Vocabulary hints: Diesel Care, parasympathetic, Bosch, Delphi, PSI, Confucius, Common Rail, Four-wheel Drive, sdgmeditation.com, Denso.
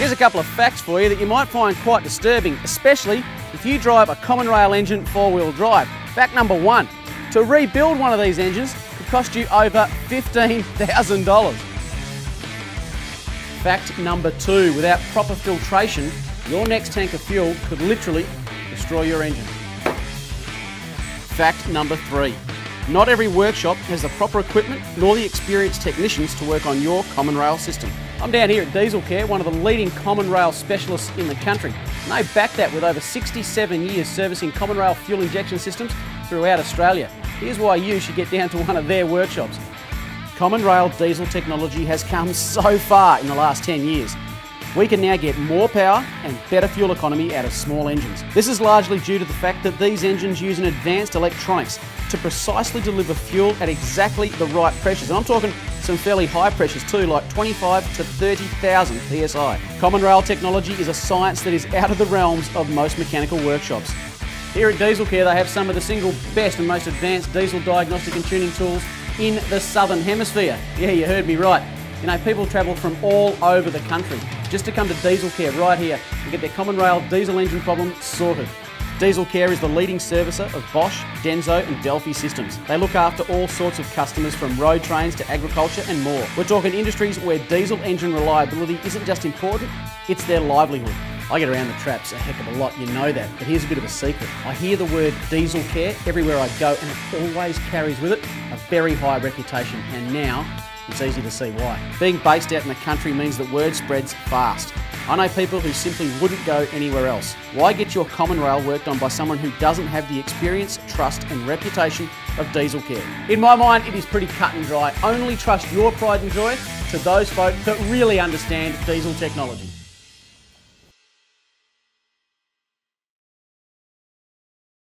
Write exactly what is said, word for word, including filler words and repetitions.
Here's a couple of facts for you that you might find quite disturbing, especially if you drive a Common Rail engine four-wheel drive. Fact number one, to rebuild one of these engines could cost you over fifteen thousand dollars. Fact number two, without proper filtration, your next tank of fuel could literally destroy your engine. Fact number three, not every workshop has the proper equipment nor the experienced technicians to work on your Common Rail system. I'm down here at Diesel Care, one of the leading Common Rail specialists in the country, and they back that with over sixty-seven years servicing Common Rail fuel injection systems throughout Australia. Here's why you should get down to one of their workshops. Common Rail diesel technology has come so far in the last ten years. We can now get more power and better fuel economy out of small engines. This is largely due to the fact that these engines use an advanced electronics to precisely deliver fuel at exactly the right pressures. And I'm talking some fairly high pressures too, like twenty-five to thirty thousand P S I. Common Rail technology is a science that is out of the realms of most mechanical workshops. Here at Diesel Care, they have some of the single best and most advanced diesel diagnostic and tuning tools in the Southern Hemisphere. Yeah, you heard me right. You know, people travel from all over the country just to come to Diesel Care right here and get their Common Rail diesel engine problem sorted. Diesel Care is the leading servicer of Bosch, Denso and Delphi systems. They look after all sorts of customers from road trains to agriculture and more. We're talking industries where diesel engine reliability isn't just important, it's their livelihood. I get around the traps a heck of a lot, you know that, but here's a bit of a secret. I hear the word Diesel Care everywhere I go and it always carries with it a very high reputation, and now it's easy to see why. Being based out in the country means that word spreads fast. I know people who simply wouldn't go anywhere else. Why get your Common Rail worked on by someone who doesn't have the experience, trust and reputation of Diesel Care? In my mind, it is pretty cut and dry. Only trust your pride and joy to those folk that really understand diesel technology.